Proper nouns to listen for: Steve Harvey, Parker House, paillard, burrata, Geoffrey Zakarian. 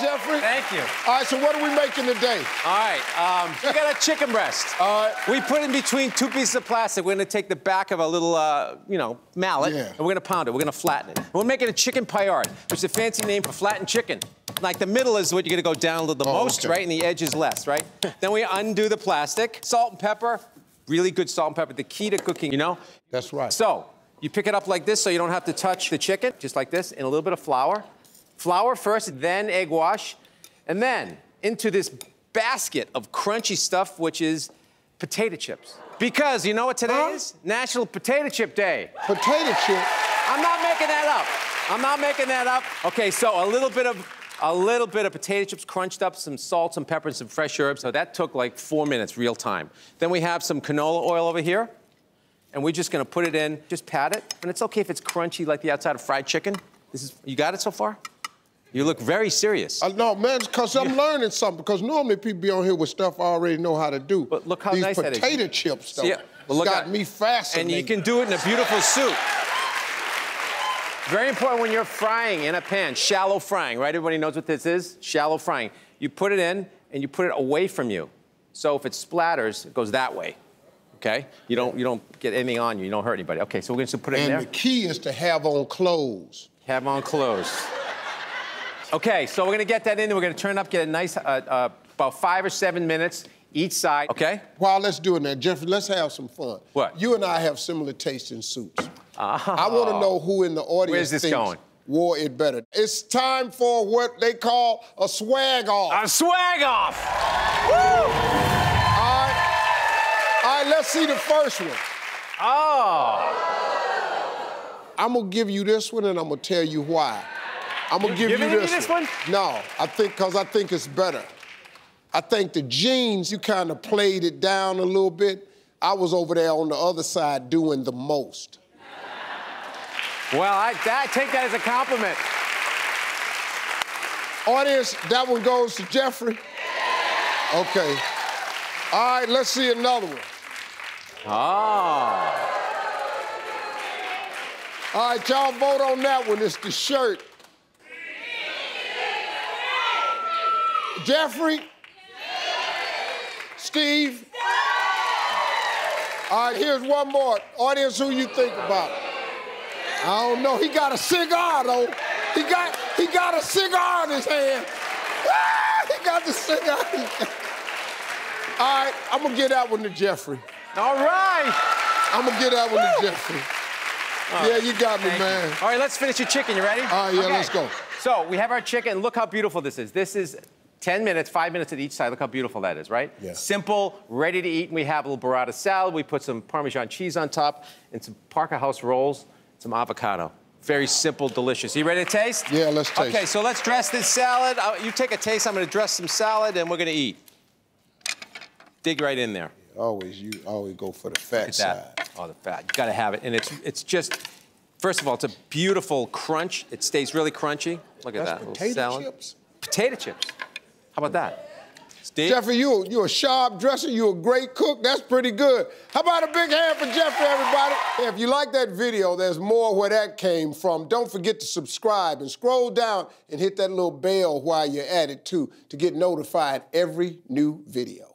Geoffrey. Thank you. All right, so what are we making today? All right, we got a chicken breast. All right. We put in between two pieces of plastic. We're gonna take the back of a little, you know, mallet, and we're gonna pound it. We're gonna flatten it. And we're making a chicken paillard, which is a fancy name for flattened chicken. Like the middle is what you're gonna go down a little the most, right? And the edge is less, right? Then we undo the plastic. Salt and pepper, really good salt and pepper. The key to cooking, you know? That's right. So, you pick it up like this so you don't have to touch the chicken, just like this, and a little bit of flour. Flour first, then egg wash, and then into this basket of crunchy stuff, which is potato chips. Because you know what today is? National Potato Chip Day. Potato chip? I'm not making that up. I'm not making that up. Okay, so a little bit of potato chips crunched up, some salt, some pepper, and some fresh herbs. So that took like 4 minutes, real time. Then we have some canola oil over here. And we're just gonna put it in, just pat it. And it's okay if it's crunchy like the outside of fried chicken. This is, you got it so far? You look very serious. No, man, because I'm learning something, because normally people be on here with stuff I already know how to do. But look how nice that is. These potato chips, though, got me fascinated. And you can do it in a beautiful soup. Very important when you're frying in a pan, shallow frying, right? Everybody knows what this is, shallow frying. You put it in, and you put it away from you. So if it splatters, it goes that way. Okay? You don't get anything on you. You don't hurt anybody. Okay, so we're going to put it in there. And the key is to have on clothes. Have on clothes. Okay, so we're going to get that in there. We're going to turn it up, get a nice, about 5 or 7 minutes each side. Okay? While that's doing that, Geoffrey, let's have some fun. What? You and I have similar tastes in soups. I want to know who in the audience thinks wore it better. It's time for what they call a swag off. A swag off! Woo! All right, let's see the first one. Oh. I'm gonna give you this one and I'm gonna tell you why. I'm gonna give you this one. No, I think, cause I think it's better. I think the jeans, you kind of played it down a little bit. I was over there on the other side doing the most. Well, I take that as a compliment. Audience, that one goes to Geoffrey. Okay. All right, let's see another one. Ah. All right, y'all vote on that one. It's the shirt. Geoffrey? Steve? All right, here's one more. Audience, who you think about? I don't know. He got a cigar, though. He got a cigar in his hand. Ah, he got the cigar. All right, I'm gonna get that one to Geoffrey. All right. I'm gonna get that one to Geoffrey. Oh, yeah, you got me, man. All right, let's finish your chicken. You ready? All right, yeah, let's go. So we have our chicken. Look how beautiful this is. This is 10 minutes, 5 minutes at each side. Look how beautiful that is, right? Yeah. Simple, ready to eat. And we have a little burrata salad. We put some Parmesan cheese on top and some Parker House rolls, some avocado. Very simple, delicious. You ready to taste? Yeah, let's taste. Okay, so let's dress this salad. You take a taste. I'm gonna dress some salad, and we're gonna eat. Dig right in there. You always go for the fat side. Oh, the fat. You gotta have it, and it's just. First of all, it's a beautiful crunch. It stays really crunchy. Look at that. Potato chips. Potato chips. How about that, Steve? Geoffrey, you're a sharp dresser. You're a great cook. That's pretty good. How about a big hand for Geoffrey, everybody? If you like that video, there's more where that came from. Don't forget to subscribe and scroll down and hit that little bell while you're at it too to get notified every new video.